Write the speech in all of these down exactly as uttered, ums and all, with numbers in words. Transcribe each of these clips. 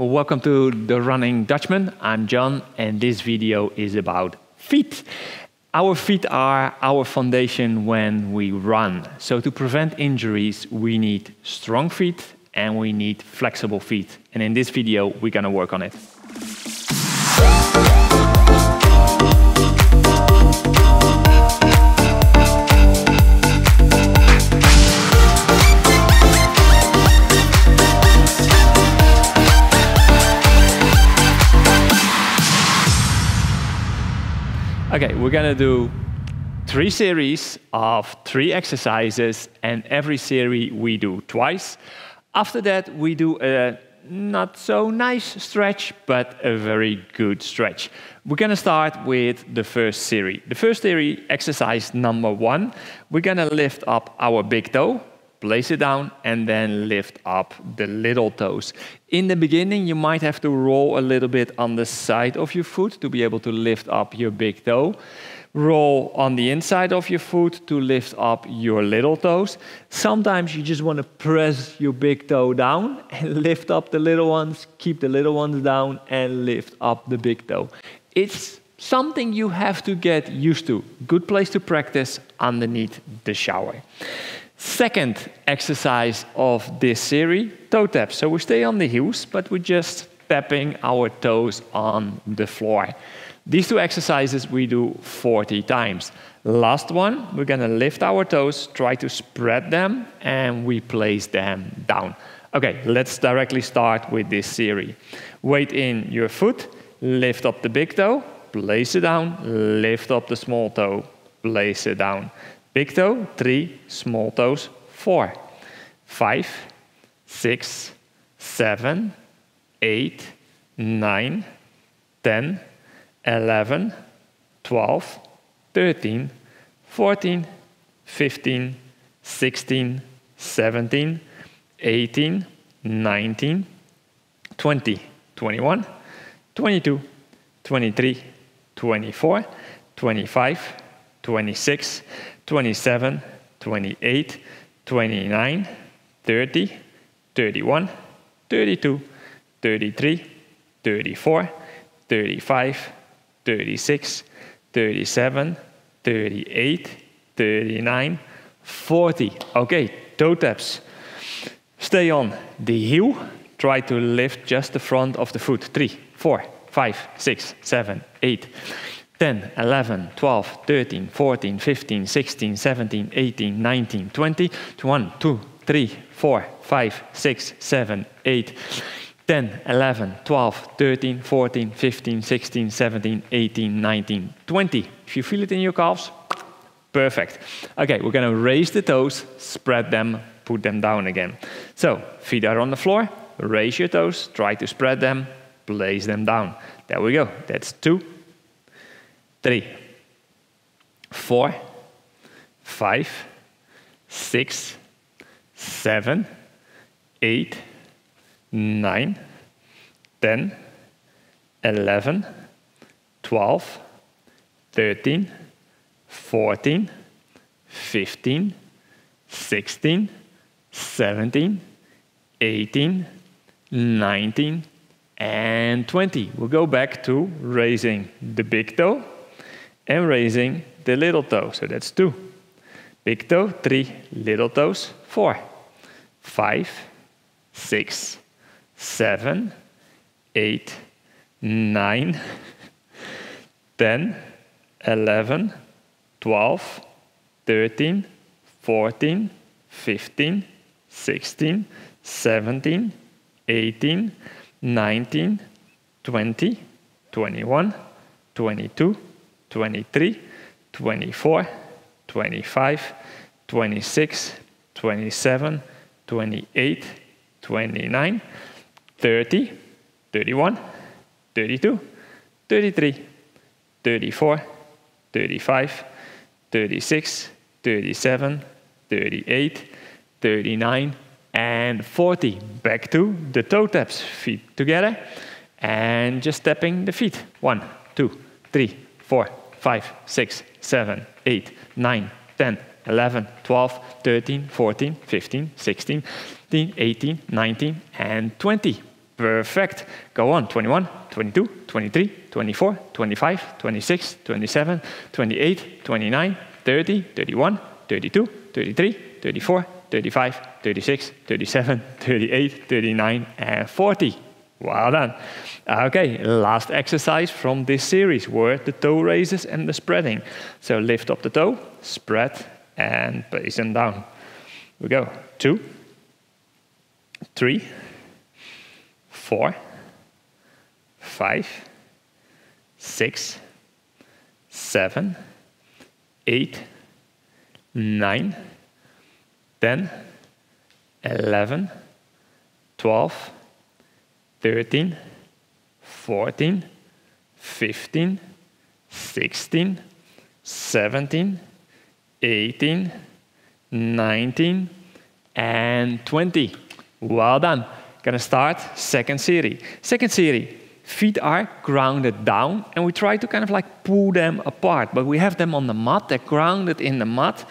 Well, welcome to The Running Dutchman. I'm John, and this video is about feet. Our feet are our foundation when we run. So to prevent injuries, we need strong feet and we need flexible feet. And in this video, we're gonna work on it. Okay, we're gonna do three series of three exercises, and every series we do twice. After that, we do a not so nice stretch, but a very good stretch. We're gonna start with the first series. The first series, exercise number one, we're gonna lift up our big toe, place it down, and then lift up the little toes. In the beginning, you might have to roll a little bit on the side of your foot to be able to lift up your big toe. Roll on the inside of your foot to lift up your little toes. Sometimes you just want to press your big toe down and lift up the little ones, keep the little ones down, and lift up the big toe. It's something you have to get used to. Good place to practice underneath the shower. Second exercise of this series, toe taps. So we stay on the heels, but we're just tapping our toes on the floor. These two exercises we do forty times. Last one, we're gonna lift our toes, try to spread them, and we place them down. Okay, let's directly start with this series. Weight in your foot, lift up the big toe, place it down, lift up the small toe, place it down. Big toe, three, small toes, four, five, six, seven, eight, nine, ten, eleven, twelve, thirteen, fourteen, fifteen, sixteen, seventeen, eighteen, nineteen, twenty, twenty-one, twenty-two, twenty-three, twenty-four, twenty-five, twenty-six, twenty-seven, twenty-eight, twenty-nine, thirty, thirty-one, thirty-two, thirty-three, thirty-four, thirty-five, thirty-six, thirty-seven, thirty-eight, thirty-nine, forty. Okay, toe taps. Stay on the heel. Try to lift just the front of the foot. three, four, five, six, seven, eight. ten, eleven, twelve, thirteen, fourteen, fifteen, sixteen, seventeen, eighteen, nineteen, twenty, one, two, three, four, five, six, seven, eight, ten, eleven, twelve, thirteen, fourteen, fifteen, sixteen, seventeen, eighteen, nineteen, twenty. If you feel it in your calves, perfect. Okay, we're gonna raise the toes, spread them, put them down again. So, feet are on the floor, raise your toes, try to spread them, place them down. There we go, that's two. Three, four, five, six, seven, eight, nine, ten, eleven, twelve, thirteen, fourteen, fifteen, sixteen, seventeen, eighteen, nineteen, and twenty. We'll go back to raising the big toe and raising the little toe. So that's two. Big toe, three. Little toes, four. Five, six, seven, eight, nine, ten, eleven, twelve, thirteen, fourteen, fifteen, sixteen, seventeen, eighteen, nineteen, twenty, twenty-one, twenty-two, twenty-three, twenty-four, twenty-five, twenty-six, twenty-seven, twenty-eight, twenty-nine, thirty, thirty-one, thirty-two, thirty-three, thirty-four, thirty-five, thirty-six, thirty-seven, thirty-eight, thirty-nine, and forty. Back to the toe taps. Feet together and just tapping the feet. one, two, three, four, five, six, seven, eight, nine, ten, eleven, twelve, thirteen, fourteen, fifteen, sixteen, eighteen, nineteen, and twenty. Perfect. Go on. twenty-one, twenty-two, twenty-three, twenty-four, twenty-five, twenty-six, twenty-seven, twenty-eight, twenty-nine, thirty, thirty-one, thirty-two, thirty-three, thirty-five, thirty-six, thirty-seven, thirty-eight, thirty-nine, and forty. Well done. Okay, last exercise from this series were the toe raises and the spreading. So lift up the toe, spread, and place them down. We go. Two, three, four, five, six, seven, eight, nine, ten, eleven, twelve, thirteen, fourteen, fifteen, sixteen, seventeen, eighteen, nineteen, and twenty. Well done. Gonna start second series. Second series, feet are grounded down, and we try to kind of like pull them apart, but we have them on the mat, they're grounded in the mat.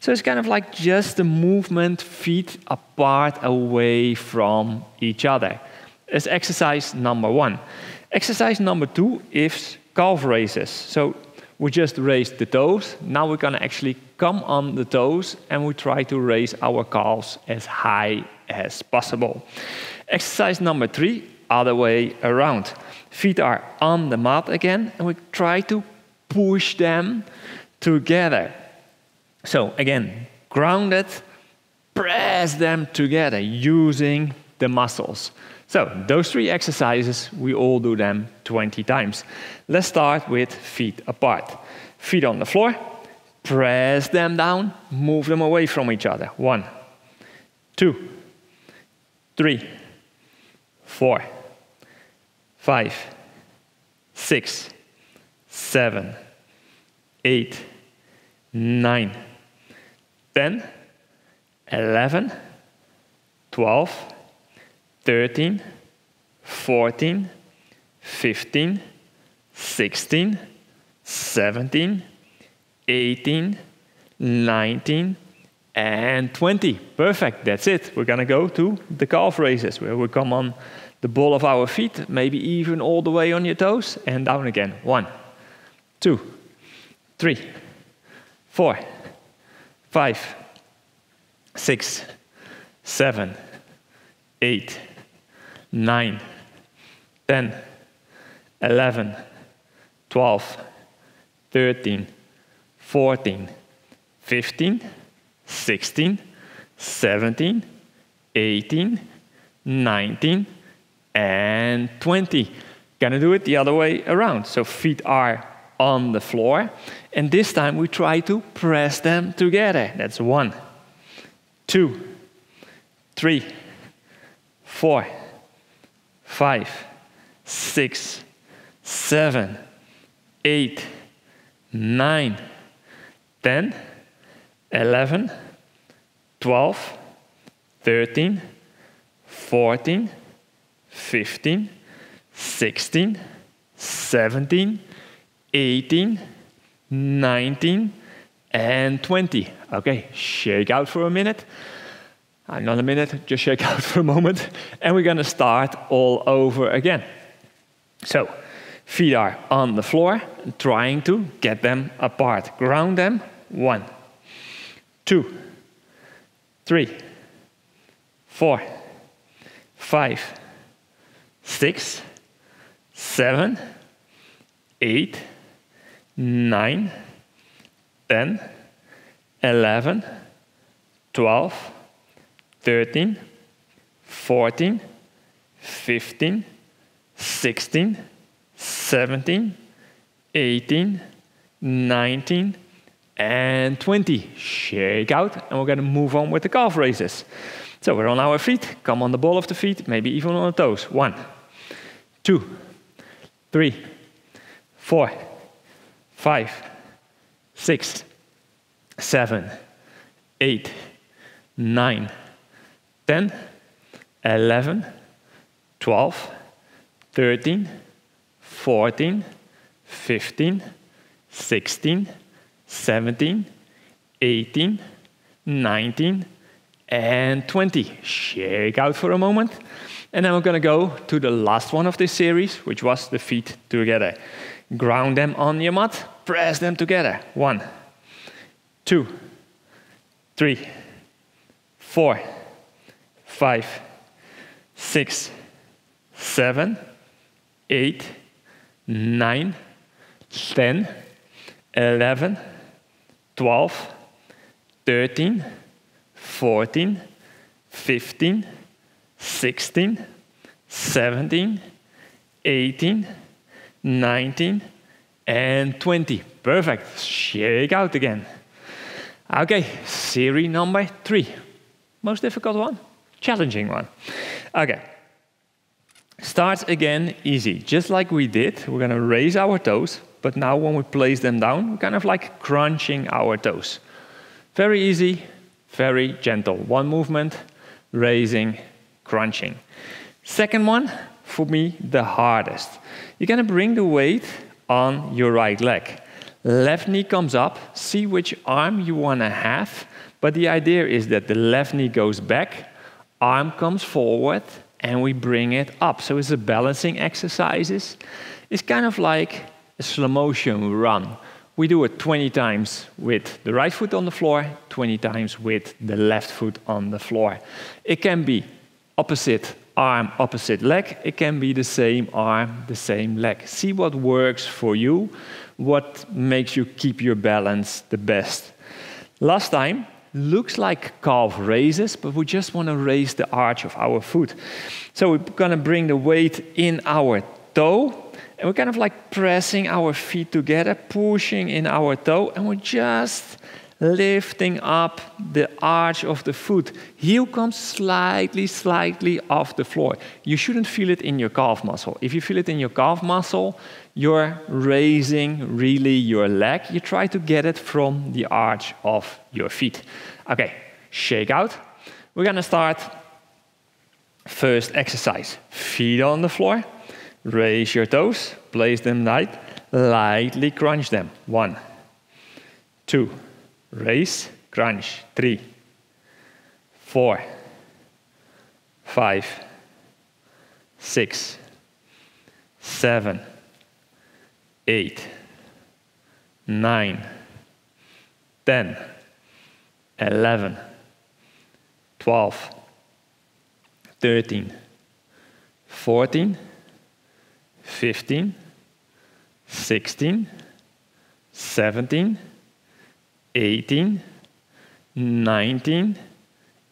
So it's kind of like just the movement, feet apart away from each other. That's exercise number one. Exercise number two is calf raises. So we just raised the toes. Now we're gonna actually come on the toes and we try to raise our calves as high as possible. Exercise number three, other way around. Feet are on the mat again and we try to push them together. So again, grounded, press them together using the muscles. So those three exercises, we all do them twenty times. Let's start with feet apart. Feet on the floor, press them down, move them away from each other. One, two, three, four, five, six, seven, eight, nine, ten, eleven, twelve, thirteen, fourteen, fifteen, sixteen, seventeen, eighteen, nineteen, and twenty. Perfect, that's it. We're gonna go to the calf raises, where we come on the ball of our feet, maybe even all the way on your toes, and down again. One, two, three, four, five, six, seven, eight, nine, ten, eleven, twelve, thirteen, fourteen, fifteen, sixteen, seventeen, eighteen, nineteen, and twenty. Gonna do it the other way around. So feet are on the floor, and this time we try to press them together. That's one, two, three, four, five, six, seven, eight, nine, ten, eleven, twelve, thirteen, fourteen, fifteen, sixteen, seventeen, eighteen, nineteen, and twenty. Okay, shake out for a minute. Not a minute, just shake out for a moment. And we're gonna start all over again. So, feet are on the floor, trying to get them apart. Ground them, one, two, three, four, five, six, seven, eight, nine, ten, eleven, twelve, thirteen, fourteen, fifteen, sixteen, seventeen, eighteen, nineteen, and twenty. Shake out, and we're gonna move on with the calf raises. So we're on our feet, come on the ball of the feet, maybe even on the toes. One, two, three, four, five, six, seven, eight, nine, ten, eleven, twelve, thirteen, fourteen, fifteen, sixteen, seventeen, eighteen, nineteen, and twenty. Shake out for a moment. And then we're going to go to the last one of this series, which was the feet together. Ground them on your mat, press them together. One, two, three, four, five, six, seven, eight, nine, ten, eleven, twelve, thirteen, fourteen, fifteen, sixteen, seventeen, eighteen, nineteen, and twenty. Perfect. Shake out again. Okay, series number three. Most difficult one, challenging one. Okay. Starts again easy, just like we did. We're gonna raise our toes, but now when we place them down, we're kind of like crunching our toes. Very easy, very gentle. One movement, raising, crunching. Second one, for me, the hardest. You're gonna bring the weight on your right leg. Left knee comes up, see which arm you wanna have, but the idea is that the left knee goes back, arm comes forward, and we bring it up. So it's a balancing exercises. It's kind of like a slow motion run. We do it twenty times with the right foot on the floor, twenty times with the left foot on the floor. It can be opposite arm, opposite leg. It can be the same arm, the same leg. See what works for you, what makes you keep your balance the best. Last time, looks like calf raises, but we just want to raise the arch of our foot. So we're going to bring the weight in our toe, and we're kind of like pressing our feet together, pushing in our toe, and we're just lifting up the arch of the foot. Heel comes slightly, slightly off the floor. You shouldn't feel it in your calf muscle. If you feel it in your calf muscle, you're raising really your leg. You try to get it from the arch of your feet. Okay, shake out. We're gonna start first exercise. Feet on the floor, raise your toes, place them light, lightly crunch them. One, two, raise, crunch. Three, four, five, six, seven, eight, nine, ten, eleven, twelve, thirteen, fourteen, fifteen, sixteen, seventeen, eighteen, nineteen,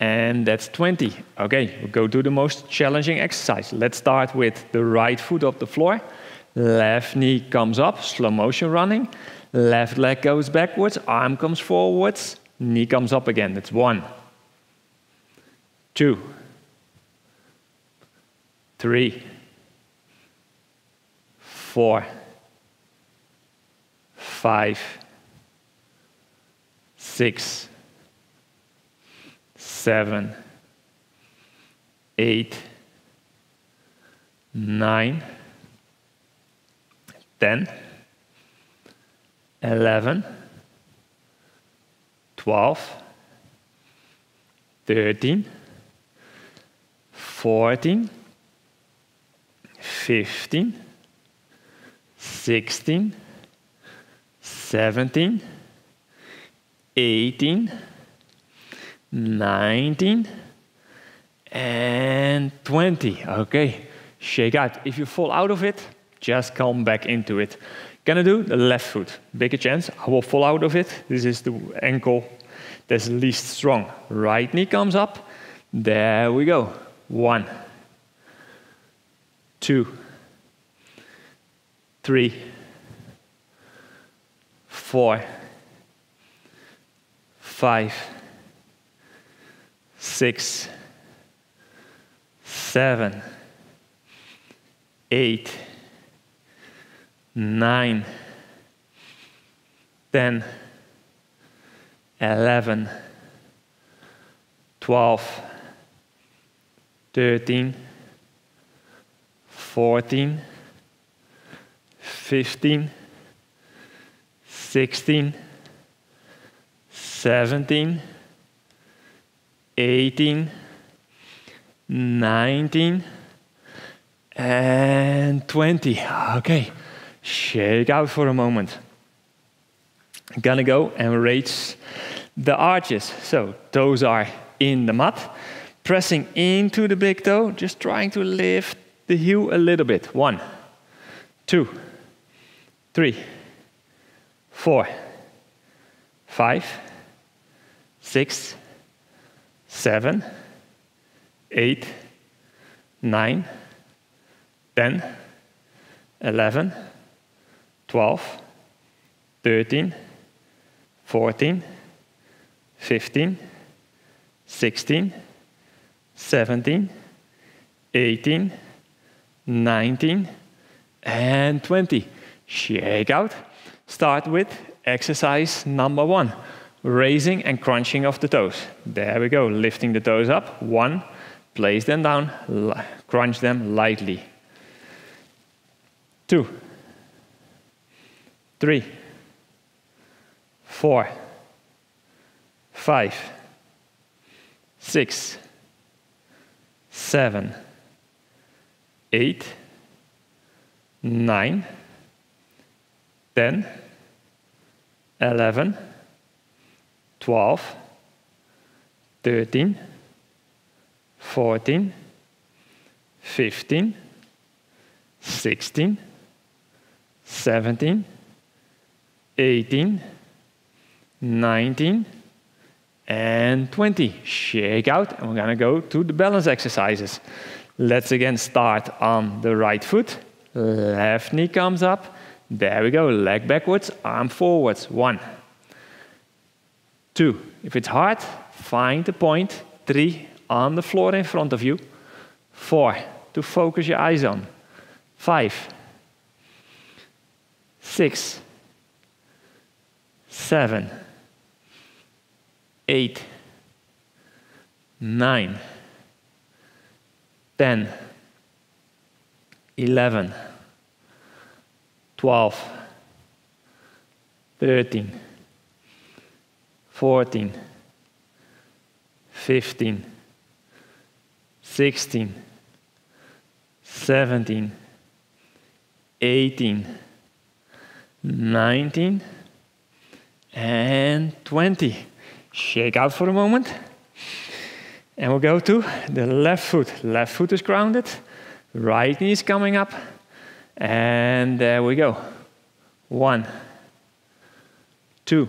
and that's twenty. Okay, we'll go to the most challenging exercise. Let's start with the right foot off the floor. Left knee comes up, slow motion running. Left leg goes backwards, arm comes forwards, knee comes up again. That's one, two, three, four, five, six, seven, eight, nine, ten, eleven, twelve, thirteen, fourteen, fifteen, sixteen, seventeen, eighteen, nineteen, and twenty. Okay, shake out. If you fall out of it, just come back into it. Gonna do the left foot. Bigger chance I will fall out of it. This is the ankle that's least strong. Right knee comes up. There we go. One, two, three, four, five, six, seven, eight, nine, ten, eleven, twelve, thirteen, fourteen, fifteen, sixteen, seventeen, eighteen, nineteen, and twenty. Okay, shake out for a moment. I'm gonna go and raise the arches. So toes are in the mat, pressing into the big toe, just trying to lift the heel a little bit. One, two, three, four, five, six, seven, eight, nine, ten, eleven, twelve, thirteen, fourteen, fifteen, sixteen, seventeen, eighteen, nineteen, and twenty. Shake out. Start with exercise number one, raising and crunching of the toes. There we go, lifting the toes up. One, place them down, crunch them lightly. Two, three, four, five, six, seven, eight, nine, ten, eleven, twelve, thirteen, fourteen, fifteen, sixteen, seventeen, eighteen, nineteen, and twenty. Shake out, and we're gonna go to the balance exercises. Let's again start on the right foot. Left knee comes up. There we go, leg backwards, arm forwards. One, two. If it's hard, find the point. Three, on the floor in front of you. Four, to focus your eyes on. Five, six, seven, eight, nine, ten, eleven, twelve, thirteen, fourteen, fifteen, sixteen, seventeen, eighteen, nineteen, and twenty. Shake out for a moment. And we'll go to the left foot. Left foot is grounded. Right knee is coming up. And there we go. One, two,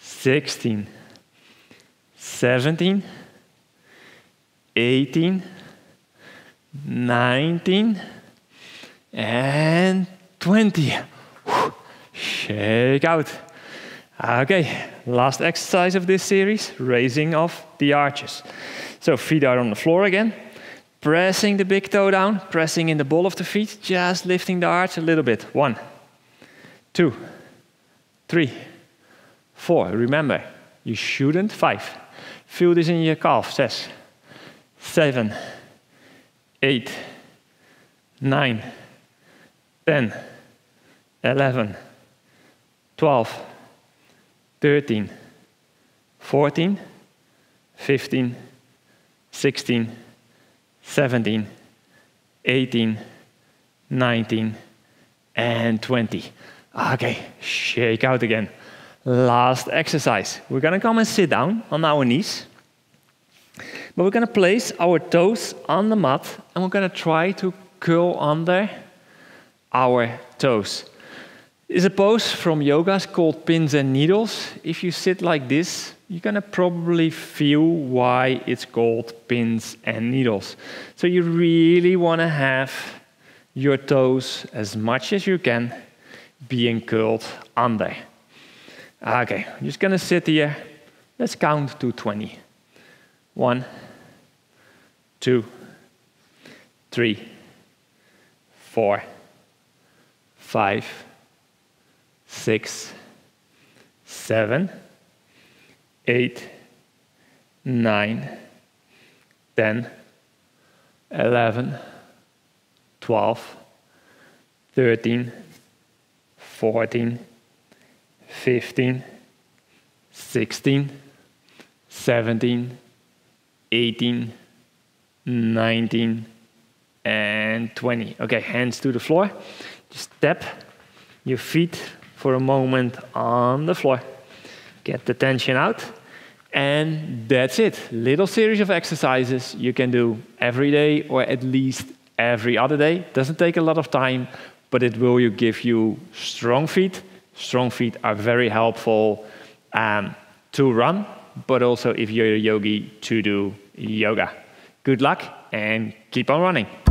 sixteen, seventeen, eighteen, nineteen, and twenty. Whew. Shake out. Okay, last exercise of this series, raising of the arches. So feet are on the floor again, pressing the big toe down, pressing in the ball of the feet, just lifting the arch a little bit. One, two, three, four. Remember, you shouldn't. Five. Feel this in your calf. Six, seven, eight, nine, ten, eleven, twelve, thirteen, fourteen, fifteen, sixteen, seventeen, eighteen, nineteen, and twenty. Okay, shake out again. Last exercise. We're gonna come and sit down on our knees, but we're gonna place our toes on the mat and we're gonna try to curl under our toes. Is a pose from yoga called pins and needles. If you sit like this, you're gonna probably feel why it's called pins and needles. So you really wanna have your toes as much as you can being curled under. Okay, I'm just gonna sit here. Let's count to twenty. One, two, three, four, five, six, seven, eight, nine, ten, eleven, twelve, thirteen, fourteen, fifteen, sixteen, seventeen, eighteen, nineteen, and twenty. Okay, hands to the floor. Just tap your feet for a moment on the floor. Get the tension out. And that's it. Little series of exercises you can do every day or at least every other day. Doesn't take a lot of time, but it will give you strong feet. Strong feet are very helpful um, to run, but also if you're a yogi to do yoga. Good luck and keep on running.